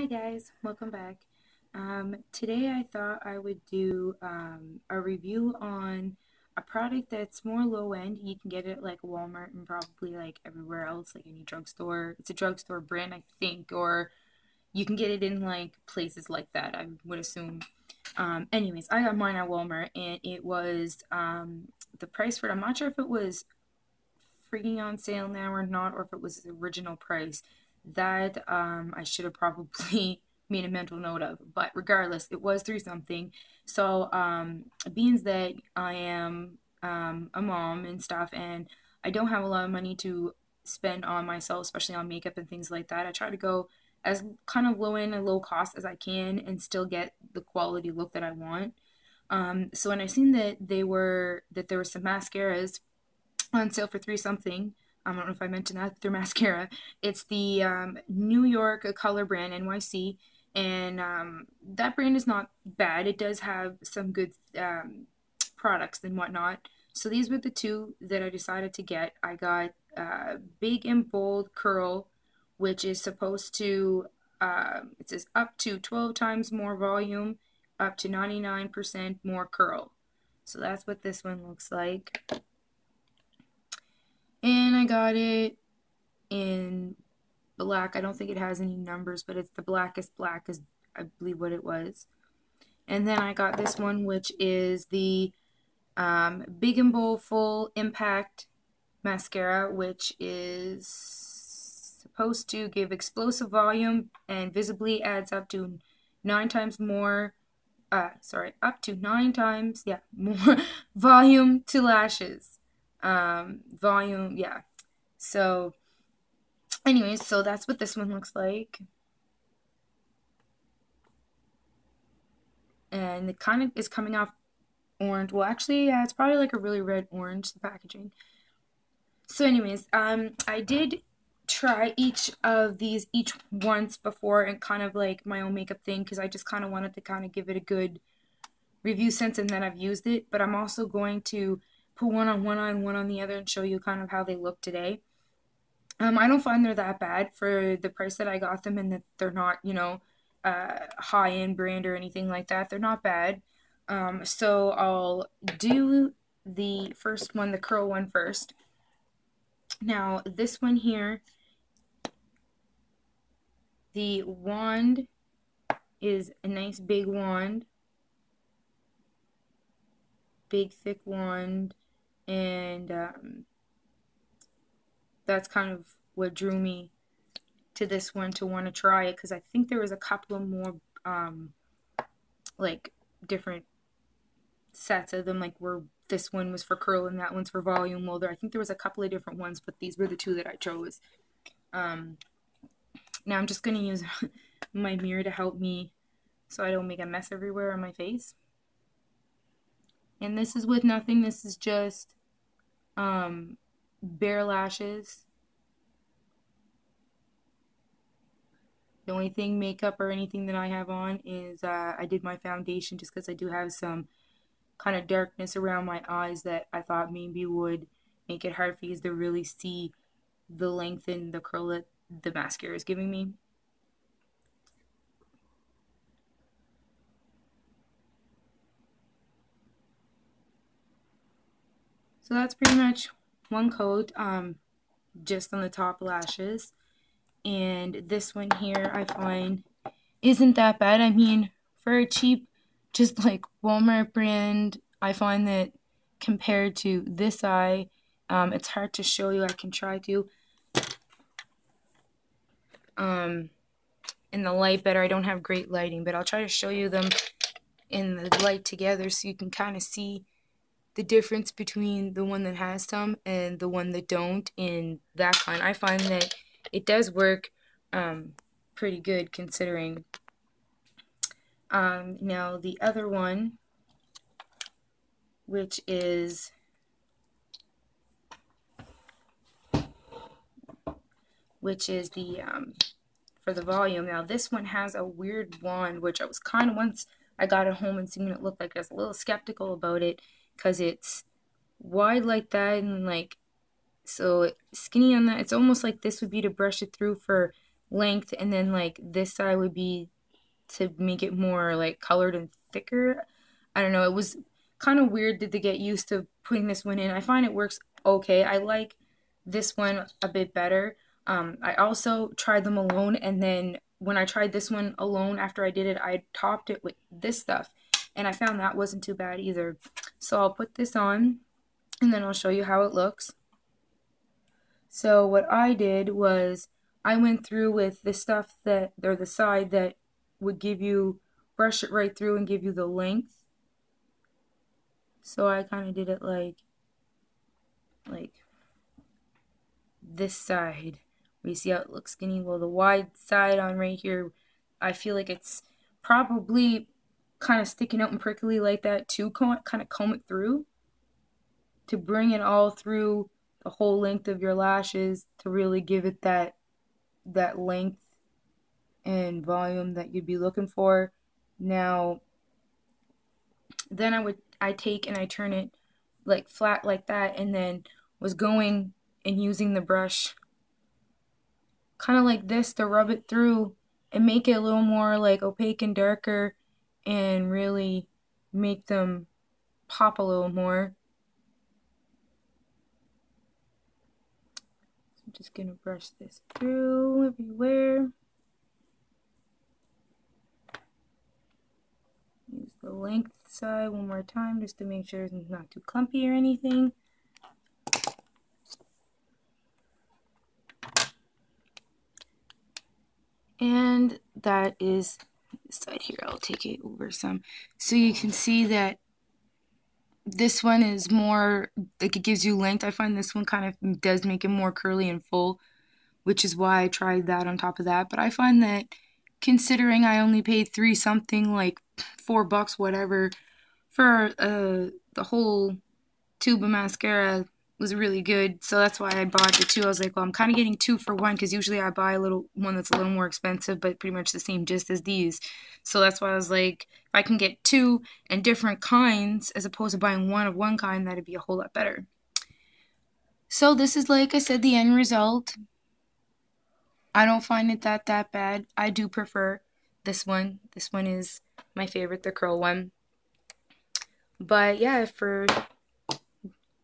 Hi guys, welcome back. Today I thought I would do a review on a product that's more low end. You can get it at like Walmart and probably like everywhere else, like any drugstore. It's a drugstore brand, I think, or you can get it in like places like that, I would assume. Anyways, I got mine at Walmart and it was the price for it. I'm not sure if it was freaking on sale now or not, or if it was the original price. That I should have probably made a mental note of, but regardless, it was through something. So being that I am a mom and stuff, and I don't have a lot of money to spend on myself, especially on makeup and things like that, I try to go as kind of low end and low cost as I can and still get the quality look that I want. So when I seen that there were some mascaras on sale for $3 something, I don't know if I mentioned that, their mascara. It's the New York Color brand, NYC, and that brand is not bad. It does have some good products and whatnot. So these were the two that I decided to get. I got Big and Bold Curl, which is supposed to, it says up to 12 times more volume, up to 99% more curl. So that's what this one looks like. And I got it in black. I don't think it has any numbers, but it's the blackest black is, I believe, what it was. And then I got this one, which is the Big and Bold Full Impact Mascara, which is supposed to give explosive volume and visibly adds up to 9 times more, up to nine times more volume to lashes. So anyways, so that's what this one looks like, and it kind of is coming off orange. Well, actually, yeah, it's probably like a really red orange, the packaging. So anyways, I did try each of these once before, and kind of like my own makeup thing, because I just kind of wanted to kind of give it a good review since and then I've used it. But I'm also going to put one on one eye and one on the other and show you kind of how they look today. I don't find they're that bad for the price that I got them, and that they're not, you know, high-end brand or anything like that. They're not bad. So I'll do the first one, the curl one first. Now this one here, the wand is a nice big wand. Big thick wand. And that's kind of what drew me to this one, to want to try it, because I think there was a couple of more like different sets of them, like where this one was for curl and that one's for volume. Well, I think there was a couple of different ones, but these were the two that I chose. Now I'm just going to use my mirror to help me so I don't make a mess everywhere on my face. And this is with nothing. This is just bare lashes. The only thing makeup or anything that I have on is I did my foundation, just because I do have some kind of darkness around my eyes that I thought maybe would make it hard for you to really see the length and the curl that the mascara is giving me. So that's pretty much one coat, just on the top lashes. And this one here I find isn't that bad. I mean, for a cheap, just like Walmart brand, I find that compared to this eye, it's hard to show you. I can try to in the light better. I don't have great lighting, but I'll try to show you them in the light together so you can kind of see the difference between the one that has some and the one that don't. In that kind, I find that it does work pretty good considering. Now the other one, which is the for the volume. Now this one has a weird wand, which I was kind of, once I got it home and seen it look like, I was a little skeptical about it, because it's wide like that and like so skinny on that. It's almost like this would be to brush it through for length, and then like this side would be to make it more like colored and thicker. I don't know, it was kind of weird to get used to putting this one in. I find it works okay. I like this one a bit better. I also tried them alone, and then when I tried this one alone after I did it, I topped it with this stuff, and I found that wasn't too bad either. So I'll put this on and then I'll show you how it looks. So what I did was I went through with the stuff that, or the side that would give you, brush it right through and give you the length. So I kind of did it like this side. You see how it looks skinny? Well, the wide side on right here, I feel like it's probably kind of sticking out and prickly like that to kind of comb it through to bring it all through the whole length of your lashes to really give it that length and volume that you'd be looking for. Now, then I take and I turn it like flat like that, and then was going and using the brush kind of like this to rub it through and make it a little more like opaque and darker and really make them pop a little more. So I'm just gonna brush this through everywhere. Use the length side one more time just to make sure it's not too clumpy or anything. And that is this side here. I'll take it over some. So you can see that this one is more, like it gives you length. I find this one kind of does make it more curly and full, which is why I tried that on top of that. But I find that considering I only paid $3 something, like $4, whatever, for the whole tube of mascara was really good. So that's why I bought the two. I was like, well, I'm kind of getting two for one, because usually I buy one that's a little more expensive but pretty much the same gist as these. So that's why I was like, if I can get two and different kinds as opposed to buying one of one kind, that'd be a whole lot better. So this is, like I said, the end result. I don't find it that bad. I do prefer this one. This one is my favorite, the curl one. But yeah, for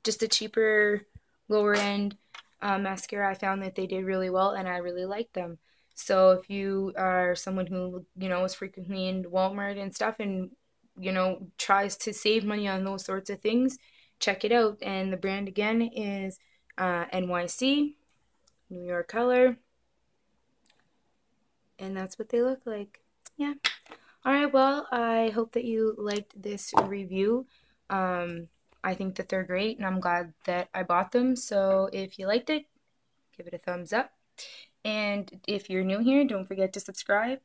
just a cheaper, lower-end mascara, I found that they did really well, and I really liked them. So if you are someone who, you know, is frequently in Walmart and stuff and, you know, tries to save money on those sorts of things, check it out. And the brand, again, is NYC, New York Color. And that's what they look like. Yeah. All right, well, I hope that you liked this review. I think that they're great, and I'm glad that I bought them. So if you liked it, give it a thumbs up. And if you're new here, don't forget to subscribe.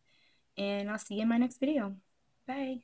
And I'll see you in my next video. Bye.